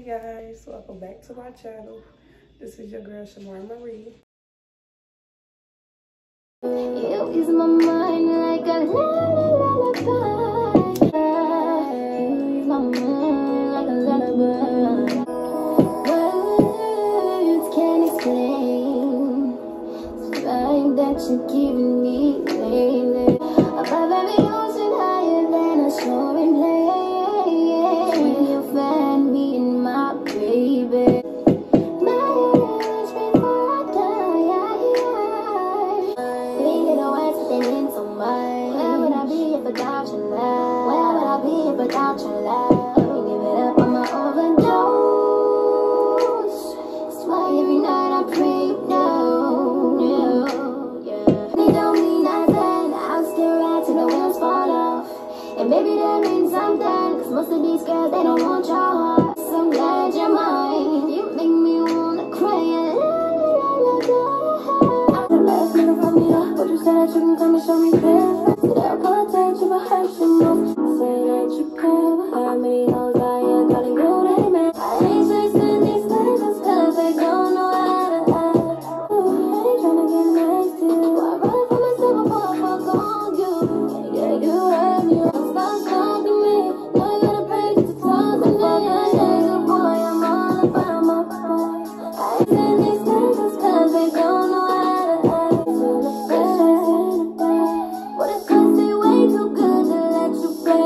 Hey guys, welcome back to my channel. This is your girl Shamari Marie. You ease my mind like a lullaby. You ease my mind like a lullaby. Words can't explain the vibe that you're giving me lately. Above every ocean, higher than a soaring plane. Without your love, give it up on my overdose. That's why every night I pray, no, yeah. They don't mean nothing, I'll still ride till the wheels fall off. And maybe that means something, cause most of these girls, they don't want your heart. So I'm glad you're mine, you make me wanna cry. I don't know if you don't want me up, but you said that you can come and show me this. I apologize if I hurt you most. Say that you come, how many hoes I am calling you that man. I ain't chasing these things just cause they don't know how to act. I ain't tryna get next to you. I'd rather for myself before I fuck on you. Yeah, you hurt me. Don't stop talking to me. Now you gotta pay to talk to me. Yeah, good boy, I'm all about my boy. I ain't chasing these things just cause they don't know how to act. What if I say way too good? Let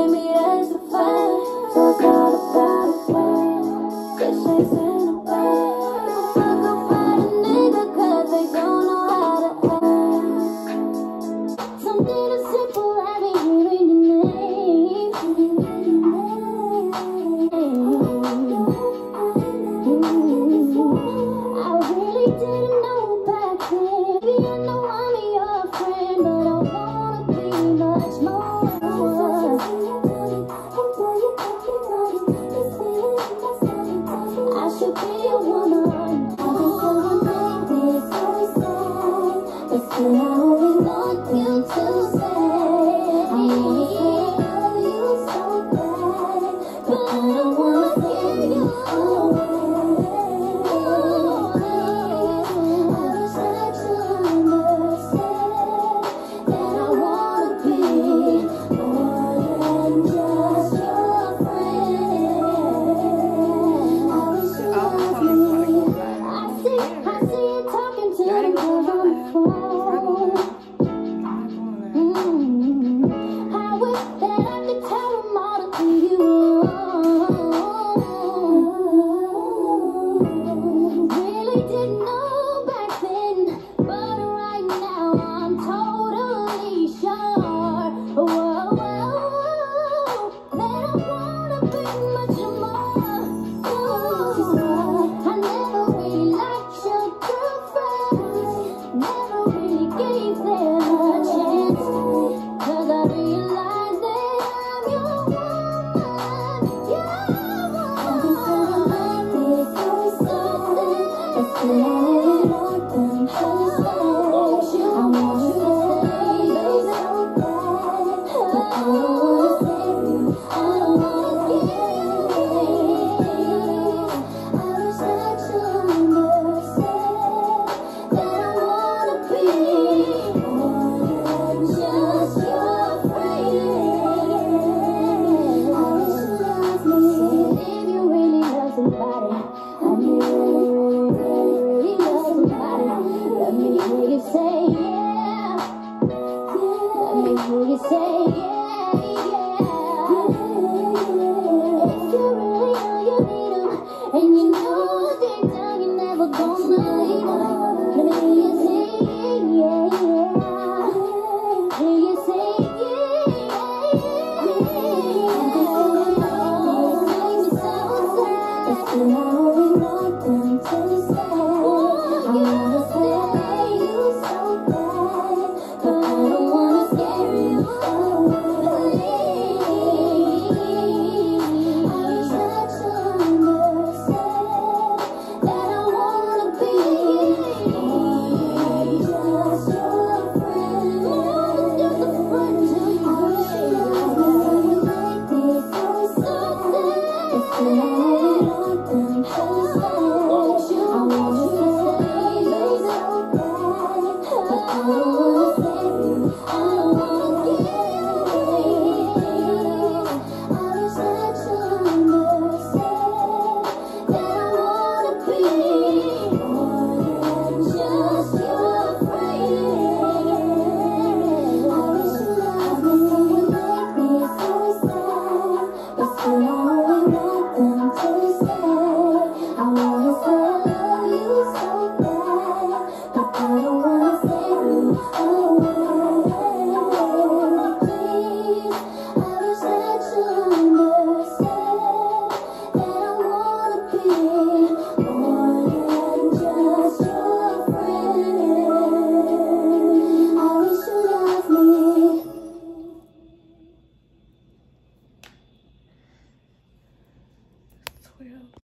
me hear you say yeah. well.